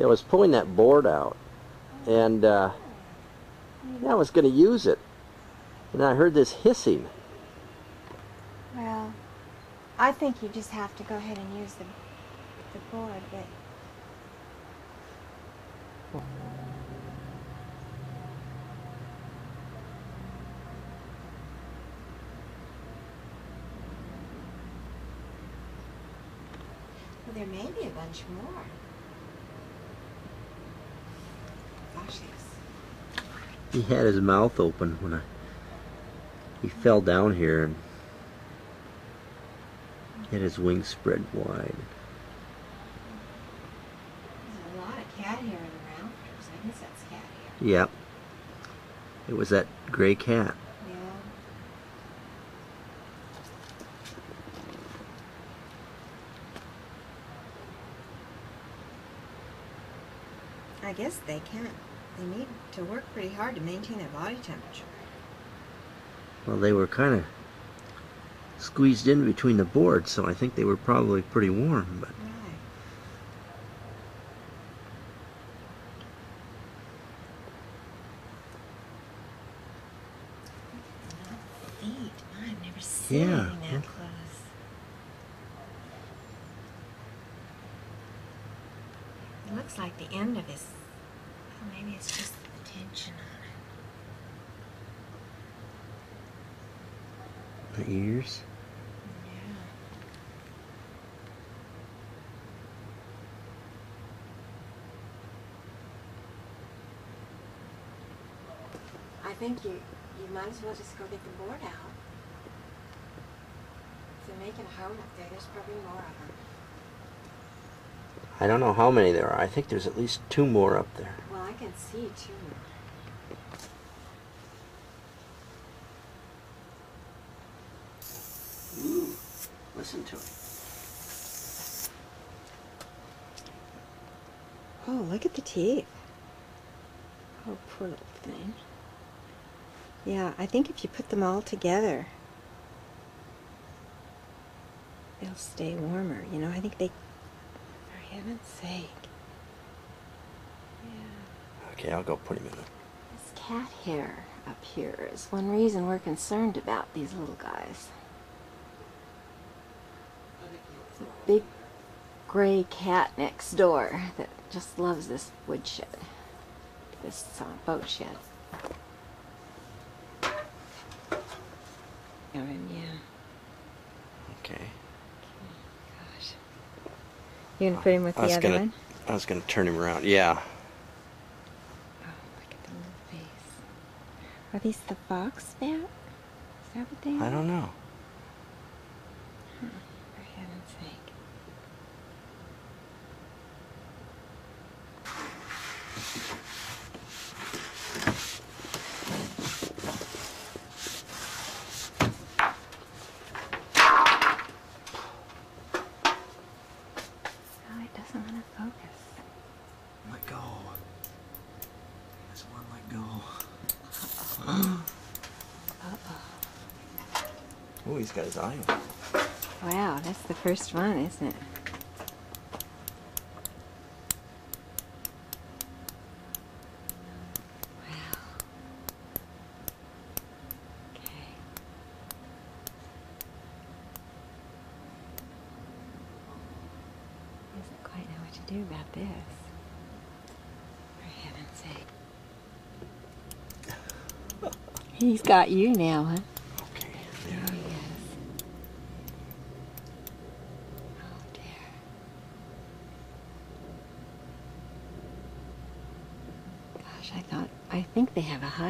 See, I was pulling that board out, and I was going to use it, and I heard this hissing. Well, I think you just have to go ahead and use the board, but... Well, there may be a bunch more. Gosh, yes. He had his mouth open when he fell down here and had his wings spread wide. There's a lot of cat hair in the rafters. I guess that's cat hair. Yep. It was that gray cat. I guess they can't. They need to work pretty hard to maintain their body temperature. Well, they were kind of squeezed in between the boards, so I think they were probably pretty warm. But right. Feet. I've never seen anything that close. It looks like the end of his. Maybe it's just the tension on it. The ears? Yeah. I think you might as well just go get the board out. If they're making a home up there, there's probably more of them. I don't know how many there are. I think there's at least 2 more up there. Well, I can see 2. Ooh, listen to it. Oh, look at the teeth. Oh, poor little thing. Yeah, I think if you put them all together, they'll stay warmer. You know, I think they... Heaven's sake. Yeah. Okay, I'll go put him in there. This cat hair up here is one reason we're concerned about these little guys. It's a big gray cat next door that just loves this woodshed, this boat shed. Okay. You gonna put him with the other one? I was gonna turn him around. Yeah. Oh, look at the little face. Are these the fox bat? Is that what they are? I don't know. Huh. For heaven's sake. Doesn't want to focus. Let go. This one, let go. Uh-oh. Uh-oh. Oh, he's got his eye on. Wow, that's the first one, isn't it? Do about this, for heaven's sake. He's got you now, huh? Okay, there he is. Oh dear. Gosh, I think they have a high.